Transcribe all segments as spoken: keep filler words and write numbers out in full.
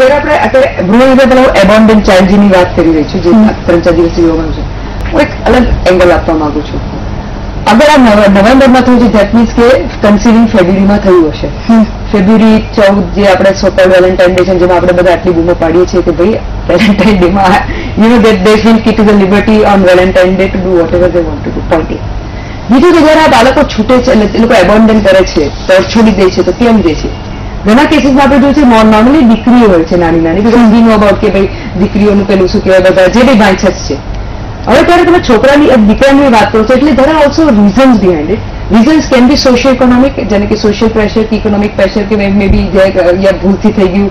જરા આપણે અત્યારે ભૂલ રીતે પેલા હું એબોન્ડન્ટ ચાઇલ્ડજીની વાત કરી રહી છું, જે ત્રણ ચાર દિવસ યોગનું છે. હું એક અલગ એંગલ આપવા માંગુ છું. અગર આ નવેમ્બરમાં થયું છે, ધેટ મીન્સ કે કન્સીવિંગ ફેબ્રુઆરીમાં થયું હશે. ફેબ્રુઆરી ચૌદ જે આપણે સોકલ વેલેન્ટાઇન ડે છે, જેમાં આપણે બધા આટલી બૂમો પાડીએ છીએ કે ભાઈ વેલેન્ટાઇન ડેમાં you know that they will keep the liberty on Valentine day to do whatever they want to do polity. બીજું કે જયારે આ બાળકો છૂટે છે, એ લોકો એબોન્ડન્ટ કરે છે, તરછોડી દે છે, તો કેમ દે છે? ઘણા કેસીસમાં આપણે જોયું છે નોર્મલી દીકરીઓ હોય છે નાની નાની, બીકોઝ વી નો અબાઉટ કે ભાઈ દીકરીઓનું પેલું શું કહેવાય, બધા જે ભાઈ ભાંછ જ છે. હવે ત્યારે તમે છોકરાની દીકરાની વાત કરો છો, એટલે there are also reasons behind it. Reasons can be socio economic, જેને કે સોશિયલ પ્રેશર કે ઇકોનોમિક પ્રેશર કે મે બી યા ભૂલથી થઈ ગયું.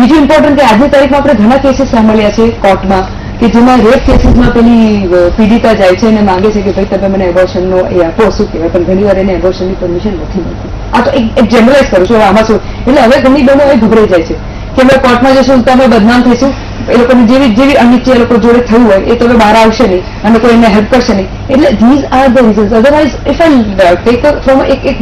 બીજું ઇમ્પોર્ટન્ટ કે આજની તારીખમાં આપણે ઘણા કેસીસ સાંભળ્યા છે કોર્ટમાં કે જેમાં રેપ કેસીસમાં પેલી પીડિતા જાય છે અને માંગે છે કે ભાઈ તમે મને એબોર્શનનો એ આપો, શું કહેવાય, પણ ઘણી વાર એને એબોર્શનની પરમિશન નથી મળતી. આ તો એક જનરલાઇઝ કરું છું આમાં શું, એટલે હવે ઘણી બહેનો હવે ગભરાઈ જાય છે કે અમે કોર્ટમાં જશું તો અમે બદનામ થઈશું, એ લોકોની જેવી જેવી અનિચ્છા એ લોકો જોડે થયું હોય એ તો હવે બહાર આવશે નહીં અને કોઈ એને હેલ્પ કરશે નહીં. એટલે these are the reasons. Otherwise if I take from એક એક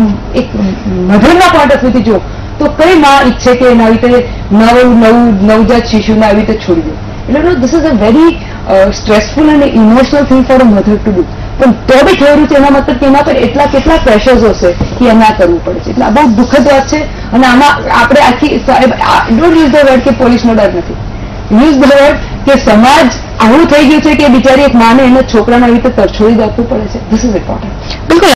મધરના પોઈન્ટ ઓફ વ્યૂથી જો તો કઈ માં ઈચ્છે કે એને આવી રીતે નવ નવ નવજાત શિશુને આવી રીતે છોડી દે. એટલે this is a very stressful and emotional thing for a mother to do, પણ તો બી થઈ રહ્યું છે. એના મતલબ કે એના પર એટલા કેટલા પ્રેશર્સ હશે કે એના કરવું પડે છે. એટલે આ બહુ દુઃખદ વાત છે. અને આમાં આપણે આખી ડોન્ટ યુઝ ધ વર્ડ કે પોલીસનો ડર નથી, યુઝ ધ વર્ડ કે સમાજ આવું થઈ ગયું છે કે બિચારી એક માને એના છોકરાને આવી રીતે તરછોડી આપવું પડે છે. This is important. બિલકુલ.